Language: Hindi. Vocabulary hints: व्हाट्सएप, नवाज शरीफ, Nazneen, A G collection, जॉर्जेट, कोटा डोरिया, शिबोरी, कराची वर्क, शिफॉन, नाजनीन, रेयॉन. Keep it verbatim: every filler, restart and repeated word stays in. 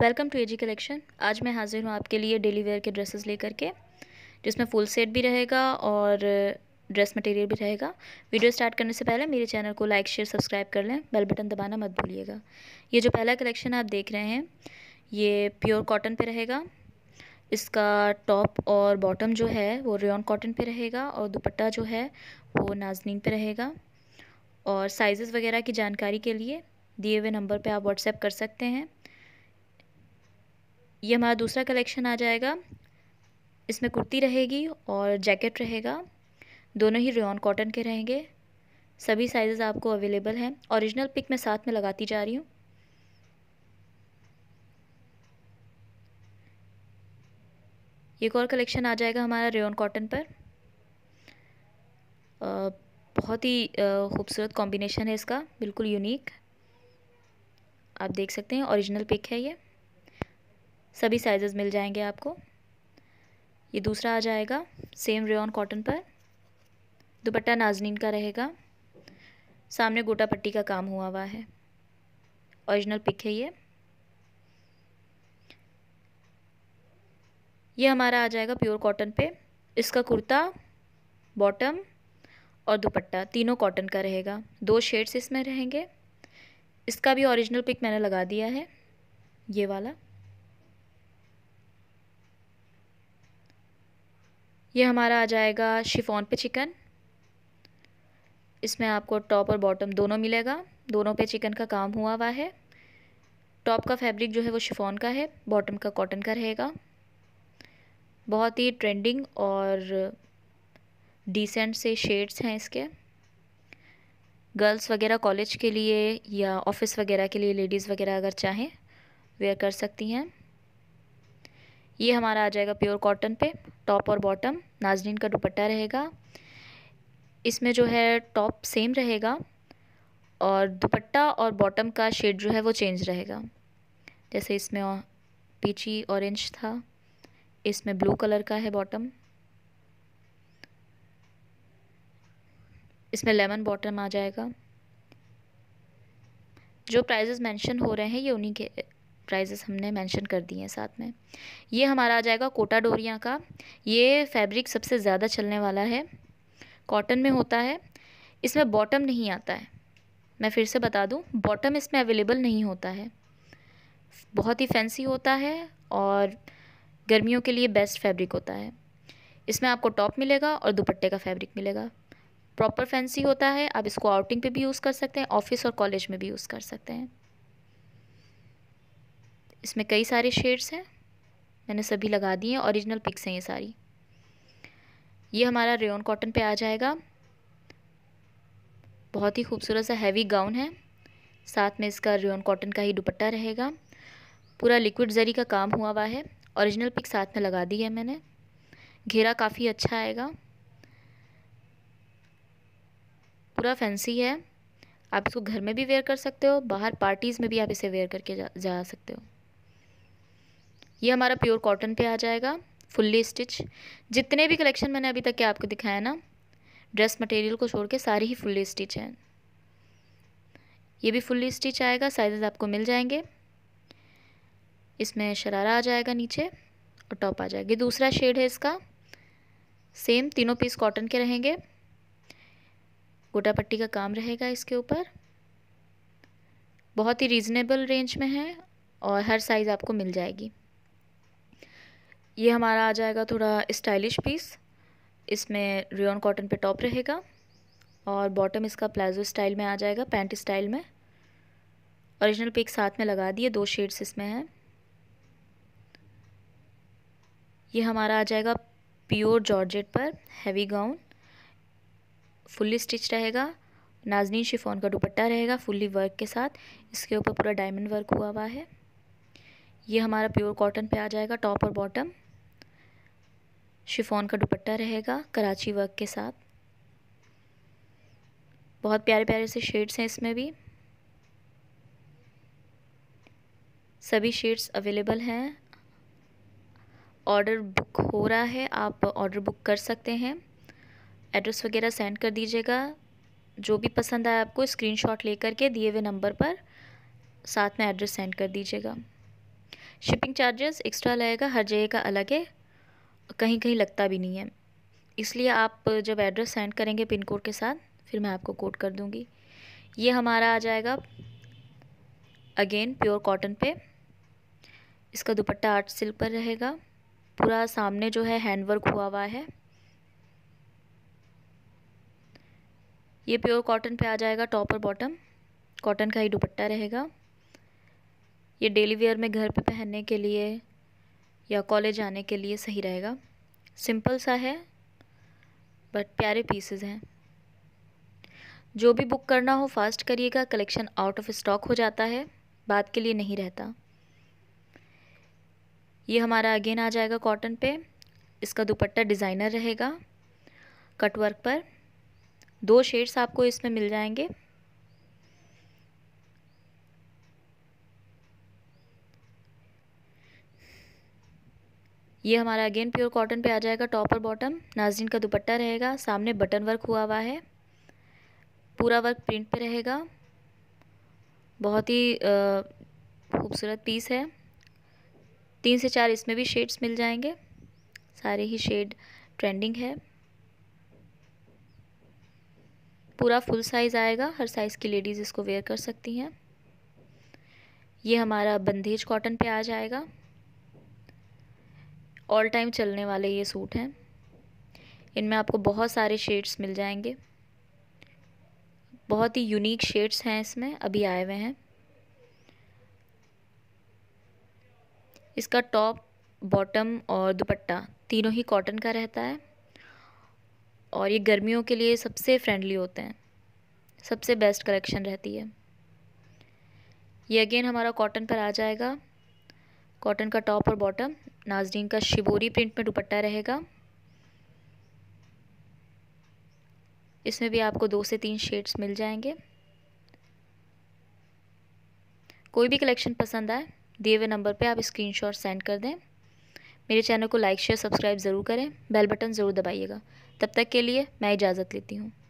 Welcome to A G collection. आज मैं हाज़िर हूँ आपके लिए डेली वेयर के ड्रेसेस लेकर के, जिसमें फुल सेट भी रहेगा और ड्रेस मटेरियल भी रहेगा। वीडियो स्टार्ट करने से पहले मेरे चैनल को लाइक शेयर सब्सक्राइब कर लें, बेल बटन दबाना मत भूलिएगा। ये जो पहला कलेक्शन आप देख रहे हैं ये प्योर कॉटन पे रहेगा। इसका टॉप और बॉटम जो है वो रेयॉन कॉटन पे रहेगा और दुपट्टा जो है वो नाजनीन पे रहेगा। और साइज़ वगैरह की जानकारी के लिए दिए हुए नंबर पर आप व्हाट्सएप कर सकते हैं। ये हमारा दूसरा कलेक्शन आ जाएगा। इसमें कुर्ती रहेगी और जैकेट रहेगा, दोनों ही रेयॉन कॉटन के रहेंगे। सभी साइजेस आपको अवेलेबल हैं। ओरिजिनल पिक मैं साथ में लगाती जा रही हूँ। एक और कलेक्शन आ जाएगा हमारा रेयॉन कॉटन पर। आ, बहुत ही खूबसूरत कॉम्बिनेशन है इसका, बिल्कुल यूनिक। आप देख सकते हैं ओरिजिनल पिक है ये, सभी साइजेस मिल जाएंगे आपको। ये दूसरा आ जाएगा सेम रेयॉन कॉटन पर, दुपट्टा नाजनीन का रहेगा, सामने गोटा पट्टी का काम हुआ हुआ है, ओरिजिनल पिक है ये। ये हमारा आ जाएगा प्योर कॉटन पे। इसका कुर्ता, बॉटम और दुपट्टा तीनों कॉटन का रहेगा। दो शेड्स इसमें रहेंगे। इसका भी ओरिजिनल पिक मैंने लगा दिया है, ये वाला। ये हमारा आ जाएगा शिफॉन पे चिकन। इसमें आपको टॉप और बॉटम दोनों मिलेगा, दोनों पे चिकन का काम हुआ हुआ है। टॉप का फैब्रिक जो है वो शिफॉन का है, बॉटम का कॉटन का रहेगा। बहुत ही ट्रेंडिंग और डिसेंट से शेड्स हैं इसके। गर्ल्स वगैरह कॉलेज के लिए या ऑफिस वगैरह के लिए लेडीज़ वगैरह अगर चाहें वेयर कर सकती हैं। ये हमारा आ जाएगा प्योर कॉटन पे, टॉप और बॉटम, नाजनीन का दुपट्टा रहेगा। इसमें जो है टॉप सेम रहेगा और दुपट्टा और बॉटम का शेड जो है वो चेंज रहेगा। जैसे इसमें पीची ऑरेंज था, इसमें ब्लू कलर का है बॉटम, इसमें लेमन बॉटम आ जाएगा। जो प्राइजेस मेंशन हो रहे हैं ये उन्हीं के प्राइजेस हमने मेंशन कर दिए हैं साथ में। ये हमारा आ जाएगा कोटा डोरिया का। ये फैब्रिक सबसे ज़्यादा चलने वाला है, कॉटन में होता है। इसमें बॉटम नहीं आता है, मैं फिर से बता दूं, बॉटम इसमें अवेलेबल नहीं होता है। बहुत ही फैंसी होता है और गर्मियों के लिए बेस्ट फैब्रिक होता है। इसमें आपको टॉप मिलेगा और दुपट्टे का फैब्रिक मिलेगा। प्रॉपर फैंसी होता है, आप इसको आउटिंग पे भी यूज़ कर सकते हैं, ऑफिस और कॉलेज में भी यूज़ कर सकते हैं। इसमें कई सारे शेड्स हैं, मैंने सभी लगा दिए हैं, ओरिजिनल पिक्स हैं ये सारी। ये हमारा रेयॉन कॉटन पे आ जाएगा। बहुत ही खूबसूरत सा हैवी गाउन है, साथ में इसका रेयॉन कॉटन का ही दुपट्टा रहेगा। पूरा लिक्विड जरी का काम हुआ हुआ है, ओरिजिनल पिक साथ में लगा दी है मैंने। घेरा काफ़ी अच्छा आएगा, पूरा फैंसी है। आप इसको घर में भी वेयर कर सकते हो, बाहर पार्टीज़ में भी आप इसे वेयर करके जा, जा सकते हो। ये हमारा प्योर कॉटन पे आ जाएगा, फुल्ली स्टिच। जितने भी कलेक्शन मैंने अभी तक के आपको दिखाया ना, ड्रेस मटेरियल को छोड़ के सारे ही फुल्ली स्टिच हैं। ये भी फुल्ली स्टिच आएगा, साइजेस आपको मिल जाएंगे। इसमें शरारा आ जाएगा नीचे और टॉप आ जाएगा। दूसरा शेड है इसका, सेम तीनों पीस कॉटन के रहेंगे। गोटा पट्टी का काम रहेगा इसके ऊपर। बहुत ही रीज़नेबल रेंज में है और हर साइज़ आपको मिल जाएगी। ये हमारा आ जाएगा थोड़ा स्टाइलिश पीस। इसमें रेयॉन कॉटन पे टॉप रहेगा और बॉटम इसका प्लाजो स्टाइल में आ जाएगा, पैंट स्टाइल में। ओरिजिनल पिक साथ में लगा दिए, दो शेड्स इसमें हैं। ये हमारा आ जाएगा प्योर जॉर्जेट पर, हैवी गाउन, फुल्ली स्टिच रहेगा। नाजनीन शिफॉन का दुपट्टा रहेगा फुल्ली वर्क के साथ, इसके ऊपर पूरा डायमंड वर्क हुआ हुआ है। ये हमारा प्योर कॉटन पे आ जाएगा, टॉप और बॉटम, शिफॉन का दुपट्टा रहेगा कराची वर्क के साथ। बहुत प्यारे प्यारे से शेड्स हैं इसमें भी, सभी शेड्स अवेलेबल हैं। ऑर्डर बुक हो रहा है, आप ऑर्डर बुक कर सकते हैं। एड्रेस वगैरह सेंड कर दीजिएगा। जो भी पसंद आए आपको स्क्रीनशॉट लेकर के दिए हुए नंबर पर साथ में एड्रेस सेंड कर दीजिएगा। शिपिंग चार्जेस एक्स्ट्रा लगेगा, हर जगह का अलग है, कहीं कहीं लगता भी नहीं है। इसलिए आप जब एड्रेस सेंड करेंगे पिन कोड के साथ, फिर मैं आपको कोड कर दूंगी। ये हमारा आ जाएगा अगेन प्योर कॉटन पे, इसका दुपट्टा आर्ट सिल्क पर रहेगा, पूरा सामने जो है हैंडवर्क हुआ हुआ है। ये प्योर कॉटन पे आ जाएगा, टॉप और बॉटम कॉटन का ही दुपट्टा रहेगा। ये डेली वेयर में घर पे पहनने के लिए या कॉलेज आने के लिए सही रहेगा। सिंपल सा है बट प्यारे पीसेस हैं। जो भी बुक करना हो फास्ट करिएगा, कलेक्शन आउट ऑफ स्टॉक हो जाता है, बाद के लिए नहीं रहता। ये हमारा अगेन आ जाएगा कॉटन पे, इसका दुपट्टा डिज़ाइनर रहेगा कटवर्क पर। दो शेड्स आपको इसमें मिल जाएंगे, ये हमारा अगेन प्योर कॉटन पे आ जाएगा टॉप और बॉटम, नाज़नीन का दुपट्टा रहेगा, सामने बटन वर्क हुआ हुआ है, पूरा वर्क प्रिंट पे रहेगा। बहुत ही खूबसूरत पीस है। तीन से चार इसमें भी शेड्स मिल जाएंगे, सारे ही शेड ट्रेंडिंग है। पूरा फुल साइज़ आएगा, हर साइज़ की लेडीज़ इसको वेयर कर सकती हैं। ये हमारा बंधेज कॉटन पे आ जाएगा, ऑल टाइम चलने वाले ये सूट हैं, इनमें आपको बहुत सारे शेड्स मिल जाएंगे। बहुत ही यूनिक शेड्स हैं इसमें, अभी आए हुए हैं। इसका टॉप बॉटम और दुपट्टा तीनों ही कॉटन का रहता है, और ये गर्मियों के लिए सबसे फ्रेंडली होते हैं, सबसे बेस्ट कलेक्शन रहती है। ये अगेन हमारा कॉटन पर आ जाएगा, कॉटन का टॉप और बॉटम, नाज़नीन का शिबोरी प्रिंट में दुपट्टा रहेगा। इसमें भी आपको दो से तीन शेड्स मिल जाएंगे। कोई भी कलेक्शन पसंद आए दिए हुए नंबर पे आप स्क्रीनशॉट सेंड कर दें। मेरे चैनल को लाइक शेयर सब्सक्राइब ज़रूर करें, बेल बटन ज़रूर दबाइएगा। तब तक के लिए मैं इजाज़त लेती हूँ।